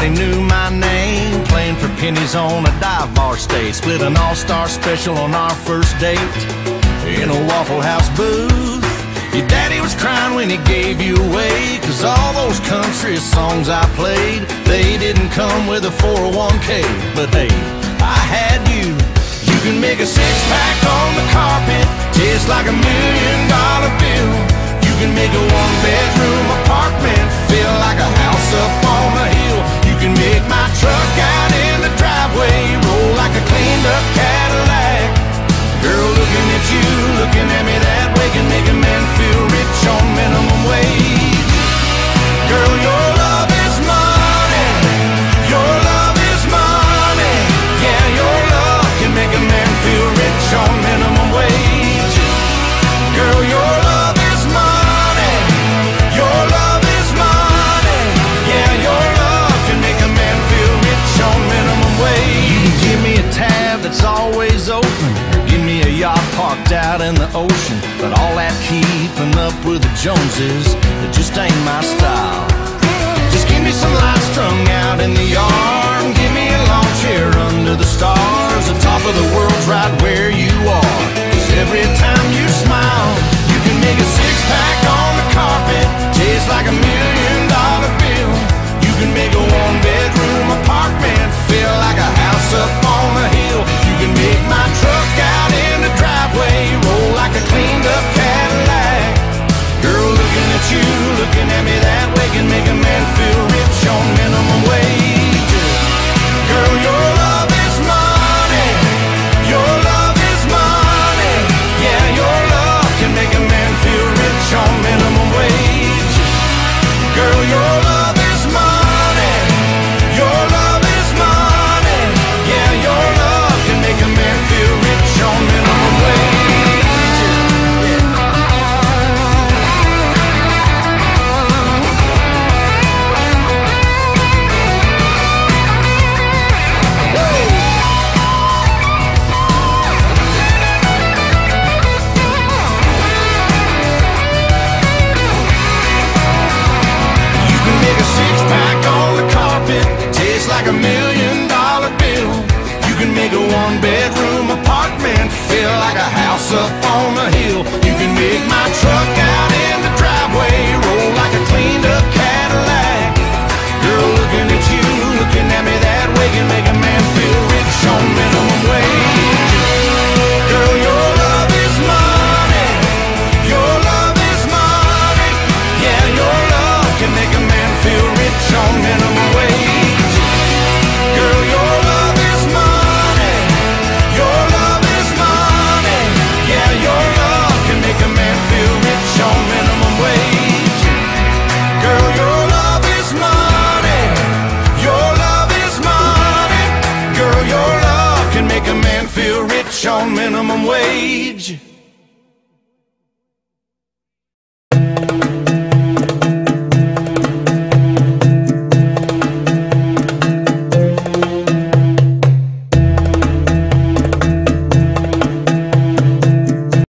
Everybody knew my name, playing for pennies on a dive bar stage, split an all-star special on our first date in a Waffle House booth. Your daddy was crying when he gave you away, 'cause all those country songs I played, they didn't come with a 401k. But hey, I had you. You can make a six-pack on the carpet taste like a $1 million bill. You can make a one-bedroom apartment feel like a house up on a hill. You can make my truck out in the driveway roll like a cleaned-up Cadillac. Girl, looking at you, looking at me that way can make a man feel rich on minimum wage. Girl, your love is money. Your love is money. Yeah, your love can make a man feel rich on minimum wage. Girl, your love is money. Your love is money. Yeah, your love can make a man feel rich on minimum wage. You can give me a tab that's always open, or give me a yacht parked out in the ocean. But all that keeping up with the Joneses, it just ain't my style. Just give me some lights strung out in the yard, and give me a lawn chair under the stars. The top of the world's right where you are, 'cause every time you smile, you can make a six-pack on the carpet taste like a $1 million bill. You can make a one-bedroom apartment feel like a house up on a hill. You can make my truck out in the driveway roll like a cleaned-up Cadillac. Girl, looking at you, looking at me that way can make a man feel rich on minimum wage. Girl, your love is money. Your love is money. Yeah, your love can make a man feel rich on minimum wage. Girl, your love is money. Your love is money. Yeah, your love can make a man feel rich on minimum wage. Six-pack on the carpet tastes like a $1 million bill. You can make a one-bedroom apartment feel like a house up on a hill. You can make my truck